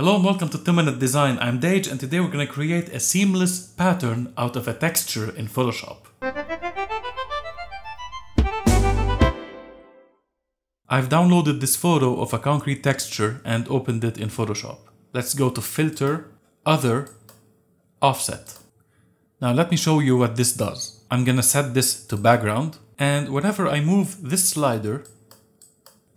Hello and welcome to 2-Minute Design. I'm Dej and today we're going to create a seamless pattern out of a texture in Photoshop. I've downloaded this photo of a concrete texture and opened it in Photoshop. Let's go to Filter, Other, Offset. Now let me show you what this does. I'm going to set this to background, and whenever I move this slider,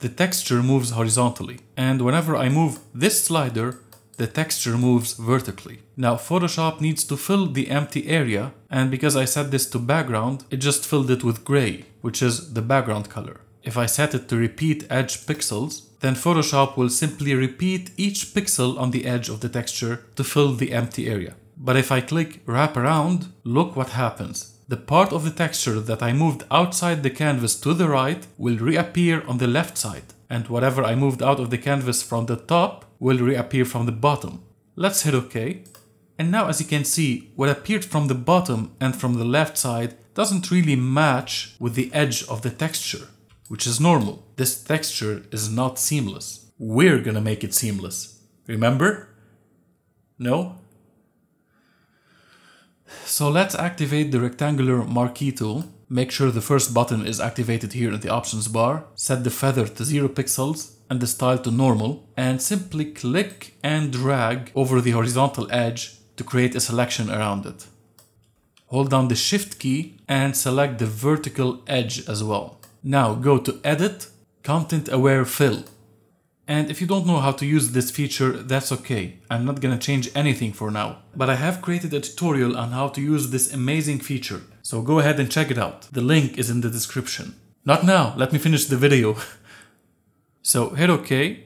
the texture moves horizontally, and whenever I move this slider, the texture moves vertically. Now Photoshop needs to fill the empty area, and because I set this to background, it just filled it with gray, which is the background color. If I set it to repeat edge pixels, then Photoshop will simply repeat each pixel on the edge of the texture to fill the empty area. But if I click wrap around, look what happens. The part of the texture that I moved outside the canvas to the right will reappear on the left side, and whatever I moved out of the canvas from the top will reappear from the bottom. Let's hit OK. And now, as you can see, what appeared from the bottom and from the left side doesn't really match with the edge of the texture, which is normal. This texture is not seamless. We're gonna make it seamless. Remember? No? So let's activate the rectangular marquee tool. Make sure the first button is activated here in the options bar. Set the feather to 0 pixels and the style to normal, and simply click and drag over the horizontal edge to create a selection around it. Hold down the Shift key and select the vertical edge as well. Now go to Edit, Content Aware Fill. And if you don't know how to use this feature, that's okay. I'm not gonna change anything for now. But I have created a tutorial on how to use this amazing feature, so go ahead and check it out. The link is in the description. Not now, let me finish the video. So hit OK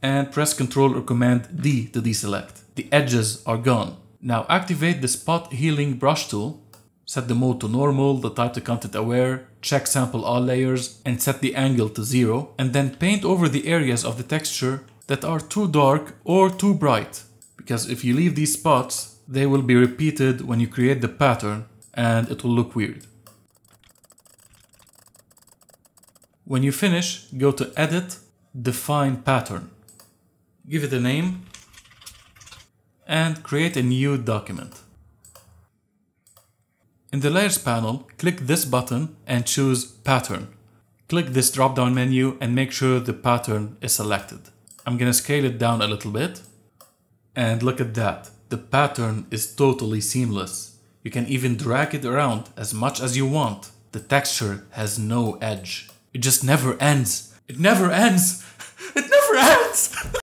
and press Ctrl or Command D to deselect. The edges are gone. Now activate the Spot Healing Brush tool. Set the mode to normal, the type to content aware. Check sample all layers and set the angle to 0, and then paint over the areas of the texture that are too dark or too bright, because if you leave these spots, they will be repeated when you create the pattern and it will look weird. When you finish, go to Edit, Define Pattern. Give it a name and create a new document. In the Layers panel, click this button and choose Pattern. Click this drop-down menu and make sure the pattern is selected. I'm gonna scale it down a little bit. And look at that, the pattern is totally seamless. You can even drag it around as much as you want. The texture has no edge. It just never ends. It never ends! It never ends!